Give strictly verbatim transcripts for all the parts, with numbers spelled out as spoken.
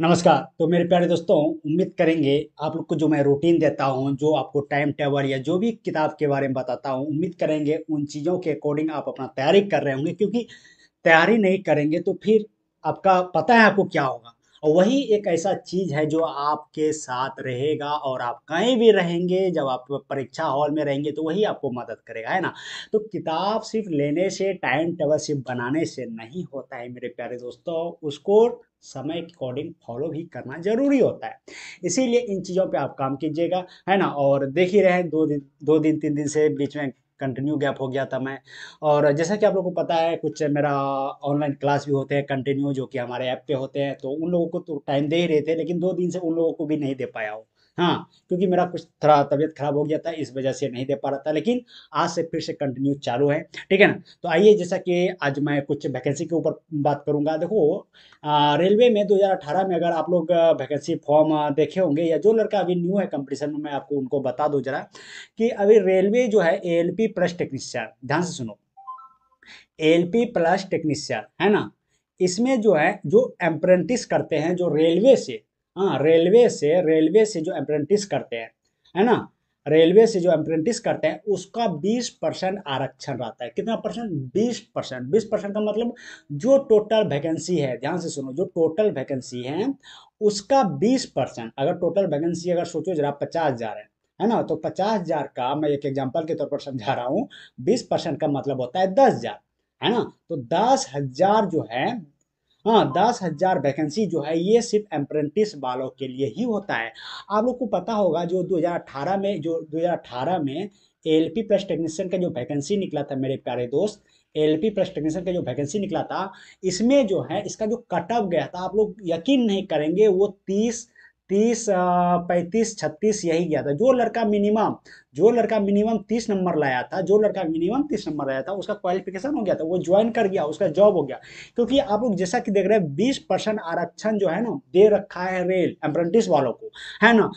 नमस्कार। तो मेरे प्यारे दोस्तों, उम्मीद करेंगे आप लोग को जो मैं रूटीन देता हूं, जो आपको टाइम टेबल या जो भी किताब के बारे में बताता हूं, उम्मीद करेंगे उन चीज़ों के अकॉर्डिंग आप अपना तैयारी कर रहे होंगे, क्योंकि तैयारी नहीं करेंगे तो फिर आपका पता है आपको क्या होगा। और वही एक ऐसा चीज़ है जो आपके साथ रहेगा और आप कहीं भी रहेंगे, जब आप परीक्षा हॉल में रहेंगे तो वही आपको मदद करेगा, है ना। तो किताब सिर्फ लेने से, टाइम टेबल सिर्फ बनाने से नहीं होता है मेरे प्यारे दोस्तों, उसको समय के अकॉर्डिंग फॉलो भी करना ज़रूरी होता है। इसीलिए इन चीज़ों पे आप काम कीजिएगा, है ना। और देख ही रहे हैं, दो दिन दो दिन तीन दिन से बीच में कंटिन्यू गैप हो गया था मैं, और जैसा कि आप लोगों को पता है कुछ मेरा ऑनलाइन क्लास भी होते हैं कंटिन्यू, जो कि हमारे ऐप पे होते हैं, तो उन लोगों को तो टाइम दे ही रहे थे, लेकिन दो दिन से उन लोगों को भी नहीं दे पाया हो, हाँ, क्योंकि मेरा कुछ थोड़ा तबीयत खराब हो गया था, इस वजह से नहीं दे पा रहा था। लेकिन आज से फिर से कंटिन्यू चालू है, ठीक है ना। तो आइए, जैसा कि आज मैं कुछ वैकेंसी के ऊपर बात करूंगा। देखो, रेलवे में दो हज़ार अठारह में अगर आप लोग वैकेंसी फॉर्म देखे होंगे, या जो लड़का अभी न्यू है कंपटीशन में, मैं आपको उनको बता दूँ जरा कि अभी रेलवे जो है एल पी प्लस टेक्नीशियन, ध्यान से सुनो, एल पी प्लस टेक्नीशियन, है ना, इसमें जो है जो अप्रेंटिस करते हैं, जो रेलवे से हाँ रेलवे से रेलवे से जो अप्रेंटिस करते हैं, है ना, रेलवे से जो अप्रेंटिस करते हैं, उसका बीस परसेंट आरक्षण रहता है। कितना परसेंट? बीस परसेंट। बीस परसेंट का मतलब जो टोटल वैकेंसी है, ध्यान से सुनो, जो टोटल वैकेंसी है उसका बीस परसेंट। अगर टोटल वैकेंसी अगर सोचो जरा पचास हज़ार है, है ना, तो पचास हज़ार का मैं एक एग्जाम्पल के तौर पर समझा रहा हूँ, बीस परसेंट का मतलब होता है दस हज़ार, है ना। तो दस हज़ार जो है, हाँ, दस हज़ार वैकेंसी जो है ये सिर्फ अप्रेंटिस वालों के लिए ही होता है। आप लोग को पता होगा जो दो हज़ार अठारह में जो दो हज़ार अठारह में एल पी प्लस टेक्नीशियन का जो वैकेंसी निकला था मेरे प्यारे दोस्त, एल पी प्लस टेक्नीशियन का जो वैकेंसी निकला था, इसमें जो है इसका जो कट ऑफ गया था, आप लोग यकीन नहीं करेंगे, वो तीस तीस पैंतीस छत्तीस यही गया था। जो लड़का मिनिमम जो लड़का मिनिमम तीस नंबर लाया था जो लड़का मिनिमम तीस नंबर लाया था उसका क्वालिफिकेशन हो गया था, वो ज्वाइन कर गया, उसका जॉब हो गया। क्योंकि आप लोग जैसा कि देख रहे हैं, बीस परसेंट आरक्षण जो है ना दे रखा है रेल अप्रेंटिस वालों को, है ना।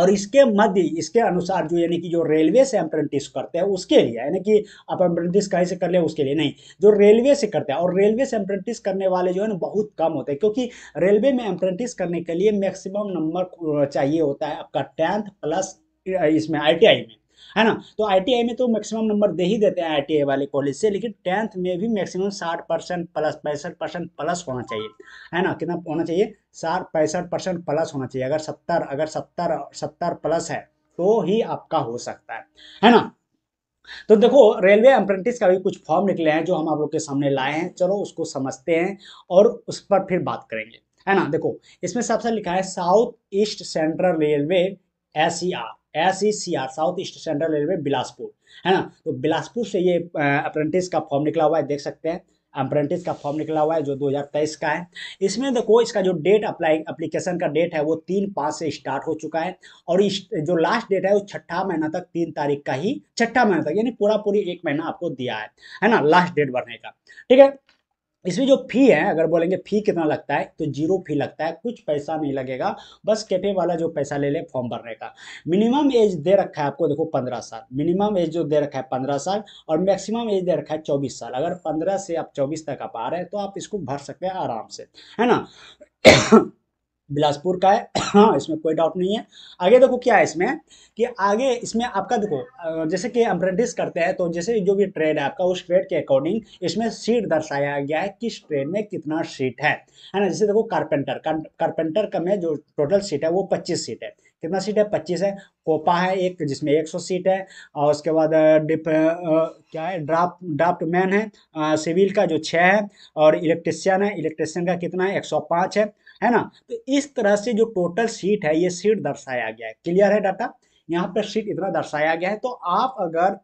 और इसके मध्य इसके अनुसार जो यानी कि जो रेलवे से अप्रेंटिस करते हैं उसके लिए, यानी कि आप अप्रेंटिस कहीं से कर ले उसके लिए नहीं, जो रेलवे से करते हैं। और रेलवे से अप्रेंटिस करने वाले जो है ना बहुत कम होते हैं, क्योंकि रेलवे में अप्रेंटिस करने के लिए मैक्सिमम नंबर चाहिए होता है आपका टेंथ प्लस इसमें आई टी आई में, है ना। तो आईटीआई में तो मैक्सिमम नंबर दे ही देते हैं आईटीआई वाले कॉलेज से, लेकिन टेंथ में भी मैक्सिमम साठ परसेंट प्लस पैंसठ परसेंट प्लस होना चाहिए, है ना। कितना होना चाहिए? साठ पैंसठ परसेंट प्लस होना चाहिए। अगर सत्तर अगर सत्तर सत्तर प्लस है तो ही आपका हो सकता है, है ना। तो देखो, रेलवे अप्रेंटिस का भी कुछ फॉर्म निकले हैं जो हम आप लोग के सामने लाए हैं, चलो उसको समझते हैं और उस पर फिर बात करेंगे, है ना। देखो, इसमें सबसे लिखा है south east central railway S E R S E C R, south east central railway Bilaspur, है ना। तो बिलासपुर से ये अप्रेंटिस का फॉर्म निकला हुआ है, देख सकते हैं अप्रेंटिस का फॉर्म निकला हुआ है जो दो हज़ार तेईस का है। इसमें देखो, इसका जो डेट अप्लाई एप्लीकेशन का डेट है वो तीन पाँच से स्टार्ट हो चुका है, और इस जो लास्ट डेट है वो छठा महीना तक, तीन तारीख का ही छठा महीना तक, यानी पूरा पूरी एक महीना आपको दिया है, है ना, लास्ट डेट भरने का, ठीक है। इसमें जो फी है, अगर बोलेंगे फी कितना लगता है, तो जीरो फी लगता है, कुछ पैसा नहीं लगेगा, बस कैफे वाला जो पैसा ले ले फॉर्म भरने का। मिनिमम एज दे रखा है आपको, देखो पंद्रह साल, मिनिमम एज जो दे रखा है पंद्रह साल, और मैक्सिमम एज दे रखा है चौबीस साल। अगर पंद्रह से आप चौबीस तक आप आ रहे हैं तो आप इसको भर सकते हैं आराम से, है ना। बिलासपुर का है, हाँ, इसमें कोई डाउट नहीं है। आगे देखो क्या है इसमें कि आगे इसमें आपका देखो, जैसे कि अप्रेंटिस करते हैं तो जैसे जो भी ट्रेड है आपका, उस ट्रेड के अकॉर्डिंग इसमें सीट दर्शाया गया है, किस ट्रेड में कितना सीट है, है ना। जैसे देखो कारपेंटर कारपेंटर का में जो टोटल सीट है वो पच्चीस सीट है। कितना सीट है? पच्चीस है। कोपा है एक, जिसमें एक सौ सीट है, और उसके बाद डिप क्या है, ड्राफ्ट ड्राफ्ट मैन है सिविल का जो छः है, और इलेक्ट्रिशियन है, इलेक्ट्रिशियन का कितना है, एक सौ पाँच है, है ना। तो इस तरह से जो टोटल सीट है ये सीट दर्शाया गया है। क्लियर है डाटा? यहाँ पर सीट इतना दर्शाया गया है। तो आप अगर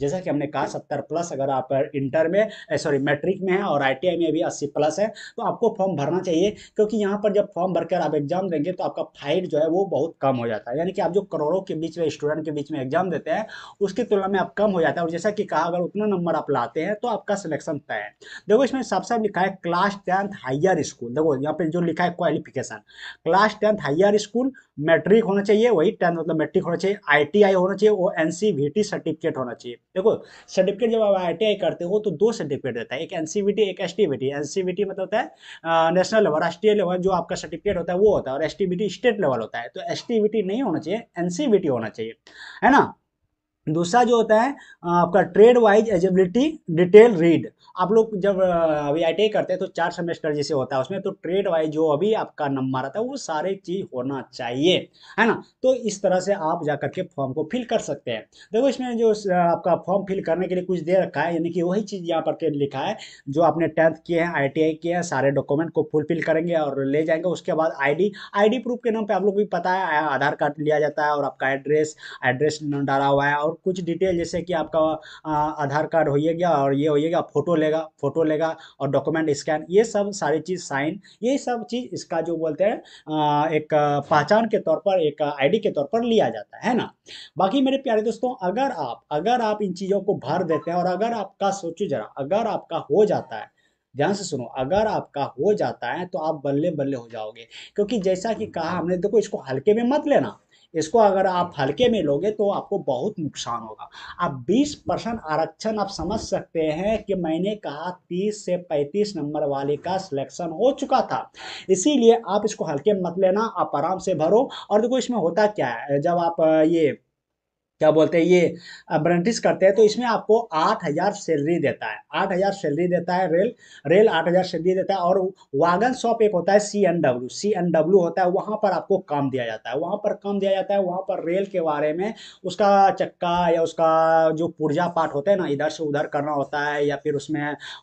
जैसा कि हमने कहा सत्तर प्लस, अगर आप इंटर में सॉरी मैट्रिक में है और आईटीआई में भी अस्सी प्लस है तो आपको फॉर्म भरना चाहिए, क्योंकि यहाँ पर जब फॉर्म भरकर आप एग्जाम देंगे तो आपका फाइट जो है वो बहुत कम हो जाता है, यानी कि आप जो करोड़ों के बीच में स्टूडेंट के बीच में एग्जाम देते हैं उसकी तुलना में आप कम हो जाता है। और जैसा कि कहा, अगर उतना नंबर आप लाते हैं तो आपका सिलेक्शन तय है। देखो, इसमें साफ साफ लिखा है क्लास टेंथ हायर स्कूल। देखो यहाँ पर जो लिखा है qualification, class tenth higher school matric होना चाहिए, वही टेंथ मतलब मैट्रिक होना चाहिए, आई टी आई होना चाहिए, वो N C V T certificate होना चाहिए, देखो सर्टिफिकेट जब आप आई टी आई करते हो तो दो सर्टिफिकेट देता है, एक एनसीवीटी एक एसटीवीटी। एनसीवीटी मतलब होता है नेशनल लेवल, राष्ट्रीय लेवल जो आपका सर्टिफिकेट होता है वो होता है, और एसटीवीटी स्टेट लेवल होता है। तो एसटीवीटी नहीं होना चाहिए, एनसीवीटी होना चाहिए, है ना। दूसरा जो होता है आपका trade wise eligibility detail read. आप लोग जब अभी आई टी आई करते हैं तो चार सेमेस्टर जैसे होता है उसमें, तो ट्रेड वाइज जो अभी आपका नंबर आता है वो सारे चीज़ होना चाहिए, है ना। तो इस तरह से आप जा करके फॉर्म को फिल कर सकते हैं। देखो इसमें जो आपका फॉर्म फिल करने के लिए कुछ दे रखा है, यानी कि वही चीज़ यहाँ पर के लिखा है जो आपने टेंथ किए हैं, आई टी आई किए हैं, सारे डॉक्यूमेंट को फुलफिल करेंगे और ले जाएंगे। उसके बाद I D I D proof के नाम पर आप लोग भी पता है आधार कार्ड लिया जाता है, और आपका एड्रेस एड्रेस डाला हुआ है, और कुछ डिटेल जैसे कि आपका आधार कार्ड होइएगा और ये होइएगा, फोटो लेगा फोटो लेगा और डॉक्यूमेंट स्कैन, ये सब सारी चीज़, साइन, ये सब चीज़ इसका जो बोलते हैं एक पहचान के तौर पर, एक आईडी के तौर पर लिया जाता है, है ना। बाकी मेरे प्यारे दोस्तों, अगर आप अगर आप इन चीज़ों को भर देते हैं, और अगर आपका सोचो जरा, अगर आपका हो जाता है, ध्यान से सुनो, अगर आपका हो जाता है तो आप बल्ले बल्ले हो जाओगे, क्योंकि जैसा कि कहा हमने, देखो इसको हल्के में मत लेना। इसको अगर आप हल्के में लोगे तो आपको बहुत नुकसान होगा। आप बीस परसेंट आरक्षण, आप समझ सकते हैं कि मैंने कहा तीस से पैंतीस नंबर वाले का सिलेक्शन हो चुका था, इसीलिए आप इसको हल्के मत लेना, आप आराम से भरो। और देखो इसमें होता क्या है, जब आप ये क्या बोलते हैं ये अप्रेंटिस करते हैं तो इसमें आपको आठ हज़ार सैलरी देता है, आठ हज़ार सैलरी देता है, रेल रेल आठ हज़ार सैलरी देता है। और वागन शॉप एक होता है C N W, C N W होता है, वहाँ पर आपको काम दिया जाता है, वहाँ पर काम दिया जाता है वहाँ पर रेल के बारे में, उसका चक्का या उसका जो पुर्जा पार्ट होता है ना, इधर से उधर करना होता है, या फिर उसमें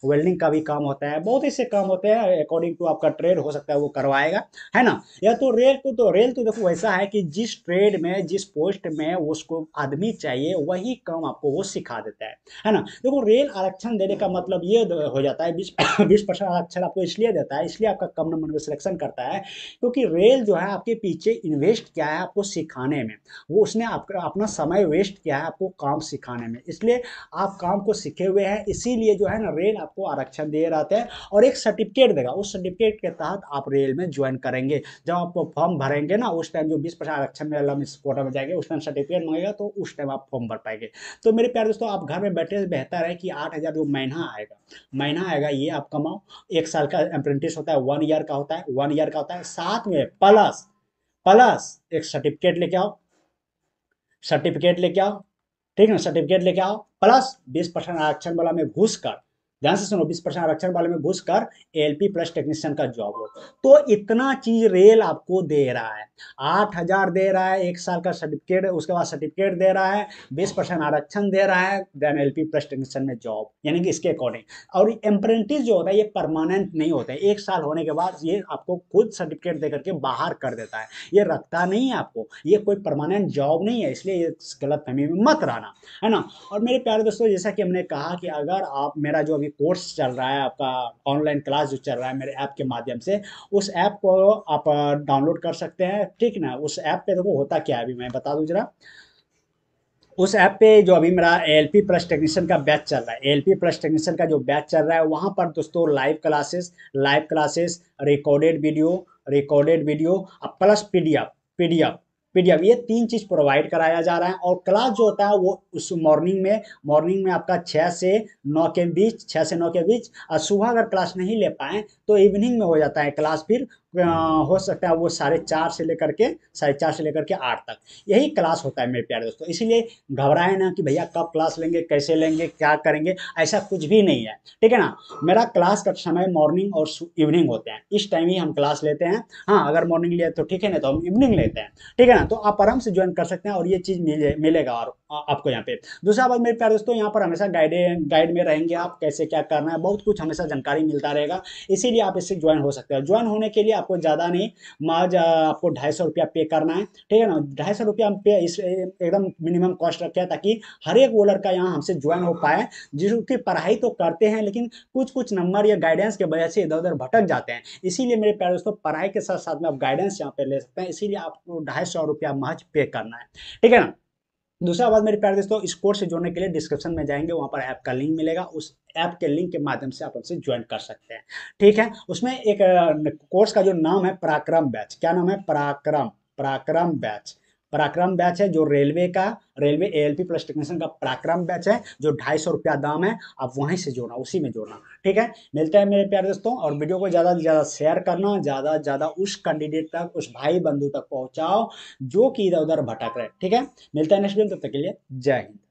वेल्डिंग का भी काम होता है, बहुत ऐसे काम होते हैं अकॉर्डिंग टू आपका ट्रेड, हो सकता है वो करवाएगा, है ना। या तो रेल को तो रेल तो देखो वैसा है कि जिस ट्रेड में, जिस पोस्ट में उसको आदमी चाहिए वही काम आपको वो सिखा देता है, है ना। देखो रेल आरक्षण देने का मतलब ये हो जाता है, बीस बीस परसेंट आरक्षण आपको इसलिए देता है, इसलिए आपका कम नंबर में सिलेक्शन करता है, क्योंकि रेल जो है आपके पीछे इन्वेस्ट किया है आपको सिखाने में, वो उसने आपका अपना समय वेस्ट किया है आपको काम सिखाने में, इसलिए आप काम को सीखे हुए हैं, इसीलिए जो है ना रेल आपको आरक्षण दे रहा है, और एक सर्टिफिकेट देगा, उस सर्टिफिकेट के तहत आप रेल में ज्वाइन करेंगे। जब आप फॉर्म भरेंगे ना उस टाइम जो बीस परसेंट आरक्षण में कोटा में जाएंगे उस टाइम सर्टिफिकेट मांगेगा, तो उस टाइम आप फॉर्म भर पाएंगे। तो मेरे प्यारे दोस्तों, आप घर में बैठे बेहतर है कि आठ हज़ार जो महीना आएगा महीना आएगा ये आप कमाओ। एक साल का अप्रेंटिस होता है, वन ईयर का होता है वन ईयर का होता है साथ में प्लस प्लस एक सर्टिफिकेट लेके आओ, सर्टिफिकेट लेके आओ, ठीक है, सर्टिफिकेट लेके आओ, प्लस बीस परसेंट आरक्षण वाला में घुस कर, ध्यान से सुनो, बीस परसेंट आरक्षण वाले में घुस कर एलपी प्लस टेक्नीशियन का जॉब हो। तो इतना चीज रेल आपको दे रहा है, आठ हज़ार दे रहा है, एक साल का सर्टिफिकेट, उसके बाद सर्टिफिकेट दे रहा है, बीस परसेंट आरक्षण दे रहा है, देन एलपी प्लस टेक्नीशियन में जॉब, यानी कि इसके अकॉर्डिंग। और अप्रेंटिस जो होता है ये परमानेंट नहीं होता है, एक साल होने के बाद ये आपको खुद सर्टिफिकेट दे करके बाहर कर देता है, ये रखता नहीं है आपको, ये कोई परमानेंट जॉब नहीं है, इसलिए ये गलतफहमी में मत रहना, है ना। और मेरे प्यारे दोस्तों, जैसा कि हमने कहा कि अगर आप मेरा जो कोर्स चल रहा है, आपका ऑनलाइन क्लास जो चल रहा है मेरे ऐप के माध्यम से, उस ऐप को आप डाउनलोड कर सकते हैं, ठीक ना। उस ऐप पे देखो होता क्या है, अभी मैं बता दूं जरा, उस ऐप पे जो अभी मेरा एल पी प्लस टेक्नीशियन का बैच चल रहा है, एल पी प्लस टेक्नीशियन का जो बैच चल रहा है, वहाँ पर दोस्तों live classes live classes recorded video recorded video plus PDF PDF PDF ये तीन चीज़ प्रोवाइड कराया जा रहा है। और क्लास जो होता है वो उस मॉर्निंग में मॉर्निंग में आपका छः से नौ के बीच छः से नौ के बीच और सुबह अगर क्लास नहीं ले पाएँ तो इवनिंग में हो जाता है क्लास, फिर हो सकता है वो साढ़े चार से लेकर के साढ़े चार से लेकर के आठ तक यही क्लास होता है मेरे प्यारे दोस्तों। इसीलिए घबराए ना कि भैया कब क्लास लेंगे, कैसे लेंगे, क्या करेंगे, ऐसा कुछ भी नहीं है, ठीक है ना। मेरा क्लास का समय मॉर्निंग और इवनिंग होते हैं, इस टाइम ही हम क्लास लेते हैं। हाँ, अगर मॉर्निंग लिया तो ठीक है, नहीं तो हम इवनिंग लेते हैं, ठीक है ना। तो आप आराम से ज्वाइन कर सकते हैं और ये चीज़ मिले मिलेगा और आपको यहाँ पे। दूसरा बात मेरे प्यारे दोस्तों, यहाँ पर हमेशा गाइड गाइड में रहेंगे आप, कैसे क्या करना है, बहुत कुछ हमेशा जानकारी मिलता रहेगा, इसीलिए आप इससे ज्वाइन हो सकते हो। ज्वाइन होने के लिए आपको ज़्यादा नहीं, माज आपको ढाई सौ रुपया पे करना है, ठीक है ना। ढाई सौ रुपया हम पे इस एकदम मिनिमम कॉस्ट रखे हैं, ताकि हर एक वो लड़का यहाँ हमसे ज्वाइन हो पाए जिसकी पढ़ाई तो करते हैं लेकिन कुछ कुछ नंबर या गाइडेंस के वजह से इधर उधर भटक जाते हैं। इसीलिए मेरे प्यारे दोस्तों, पढ़ाई के साथ साथ में आप गाइडेंस यहाँ पर ले सकते हैं, इसीलिए आपको ढाई सौ रुपया महज पे करना है, ठीक है ना। दूसरा बात मेरे प्यारे दोस्तों, इस कोर्स से जोड़ने के लिए डिस्क्रिप्शन में जाएंगे, वहाँ पर ऐप का लिंक मिलेगा, उस ऐप के लिंक के माध्यम से आप हमसे ज्वाइन कर सकते हैं, ठीक है। उसमें एक कोर्स का जो नाम है पराक्रम बैच, क्या नाम है, पराक्रम पराक्रम बैच पराक्रम बैच है जो रेलवे का रेलवे एएलपी प्लस टेक्नीशियन का पराक्रम बैच है जो ढाई सौ रुपया दाम है, आप वहीं से जोड़ना, उसी में जोड़ना। ठीक है, मिलते हैं मेरे प्यारे दोस्तों, और वीडियो को ज़्यादा से ज़्यादा शेयर करना, ज़्यादा से ज़्यादा उस कैंडिडेट तक, उस भाई बंधु तक पहुँचाओ जो कि इधर उधर भटक रहे। ठीक है, मिलते हैं नेक्स्ट वीडियो, तब तक के लिए जय हिंद।